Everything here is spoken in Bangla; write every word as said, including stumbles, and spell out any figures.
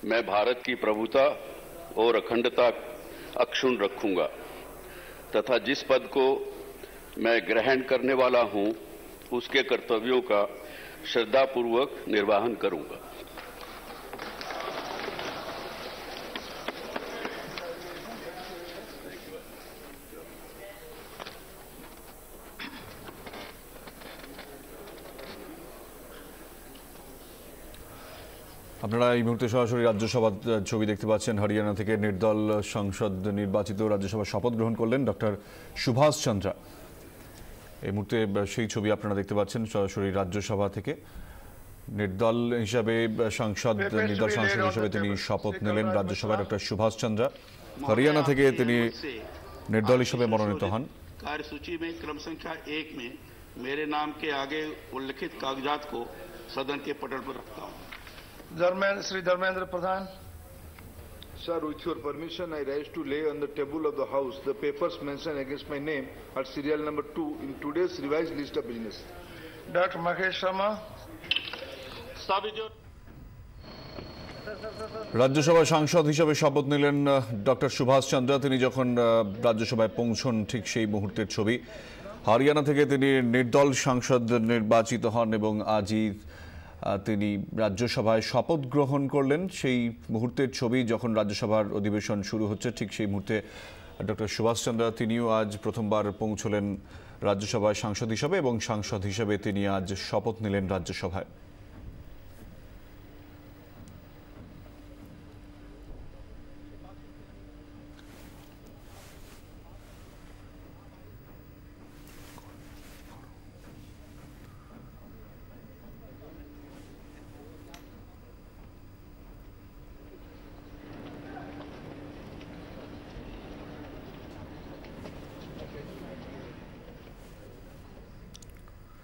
मैं भारत की प्रभुता और अखंडता अक्षुण रखूंगा तथा जिस पद को मैं ग्रहण करने वाला हूं उसके कर्तव्यों का श्रद्धापूर्वक निर्वहन करूंगा। আপনারা এই মুহূর্তে সরাসরি রাজ্যসভার ছবি দেখতে পাচ্ছেন। হরিয়ানা থেকে নির্দল সংসদ নির্বাচিত রাজ্যসভা শপথ গ্রহণ করলেন ডক্টর সুভাষ চন্দ্র। এই মুহূর্তে সেই ছবি আপনারা দেখতে পাচ্ছেন সরাসরি রাজ্যসভা থেকে। নির্দল হিসাবে সংসদ নির্দল সংসদ হিসাবে তিনি শপথ নিলেন রাজ্যসভার ডক্টর সুভাষ চন্দ্র। হরিয়ানা থেকে তিনি নির্দল হিসাবে মনোনীত হন। कार्यसूची में क्रम संख्या एक में मेरे नाम के आगे उल्लिखित कागजात को सदन के पटल पर रखता हूँ। Dharmendra, Shri Dharmendra Pradhan. Sir, with your permission, I rise to lay on the table of the House the papers mentioned against my name at serial number two in today's revised list of business. Doctor Mahesh Sharma. Rajya Sabha সাংসদ হিসেবে শপথ নিলেন ডক্টর সুভাষ চন্দ্র। তিনি যখন রাজ্যসভায় পৌঁছন ঠিক সেই মুহূর্তের ছবি। হরিয়ানা থেকে তিনি নির্দল সাংসদ নির্বাচিত হন এবং আজই তিনি রাজ্যসভায় শপথ গ্রহণ করলেন। সেই মুহূর্তের ছবি যখন রাজ্যসভার অধিবেশন শুরু হচ্ছে ঠিক সেই মুহূর্তে ডক্টর সুভাষ চন্দ্র তিনিও আজ প্রথমবার পৌঁছলেন রাজ্যসভায় সাংসদ হিসেবে এবং সাংসদ হিসেবে তিনি আজ শপথ নিলেন রাজ্যসভায়।